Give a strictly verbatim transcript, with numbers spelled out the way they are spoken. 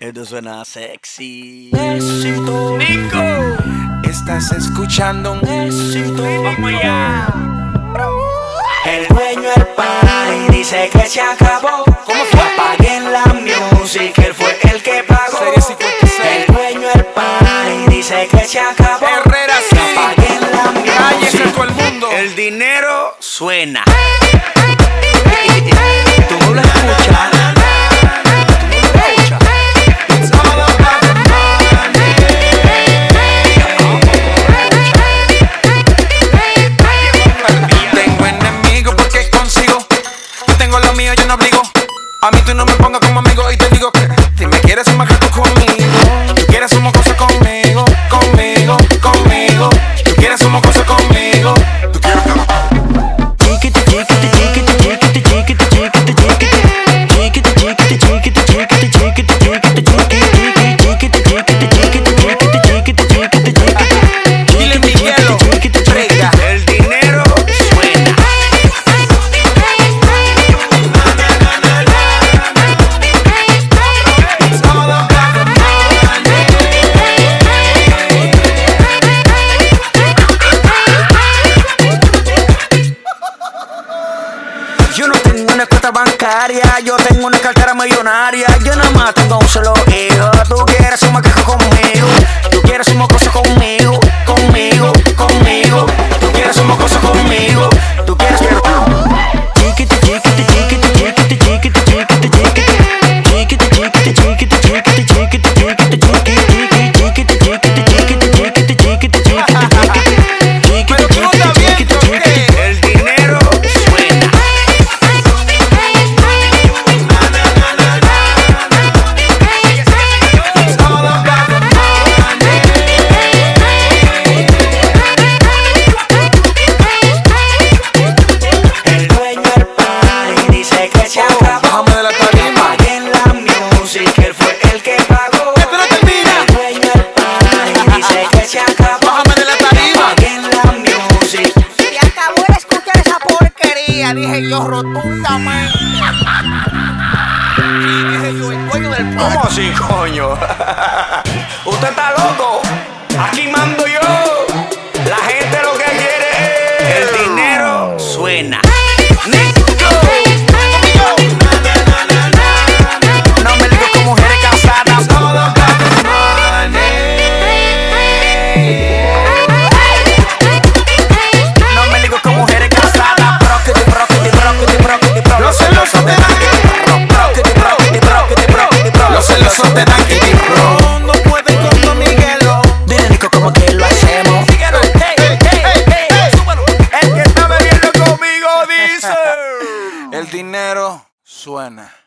Esto suena sexy. Éxito, Nico. Estás escuchando un éxito. Vamos allá. El dueño del paraje dice que se acabó. ¿Cómo fue? Apaguen la música, él fue el que pagó. El dueño del paraje dice que se acabó. Herrera, sí. Apaguen la música. Todo el mundo. El dinero suena. Yo no obligo, a mí tú no me pongas como amigo. Y te digo que si me quieres un macaco conmigo, tú quieres una cosa conmigo, conmigo, conmigo, tú quieres una cosa conmigo. Tú quieres chiquiti, chiquiti, chiquiti, chiquiti, chiquiti, chiquiti, chiquiti, chiquiti, chiquiti, chiquiti, chiquiti, chiquiti, chiquiti, chiquiti, chiquiti, chiquiti. Dile mi hielo, traiga. El dinero suena. Yo no tengo una cuenta bancaria, yo tengo una cartera millonaria. Yo nada más tengo un solo hijo. Tú quieres un macaco conmigo, tú quieres un mocoso conmigo, conmigo, conmigo, tú quieres un mocoso conmigo, tú quieres que chiquiti, chiquiti, chiquiti, chiquiti, chiquiti, chiquiti, chiquiti, chiquiti, chiquiti, chiquiti, chiquiti, chiquiti, chiquiti, chiquiti, chiquiti, chiquiti, chiquiti, chiquiti. El dinero suena. Dije yo rotundamente. Y dije yo el dueño del pueblo. ¿Cómo así, coño? Usted está loco. Aquí mando yo. La gente lo que quiere es el dinero suena. No me digas con mujeres casadas. Todo el dinero suena.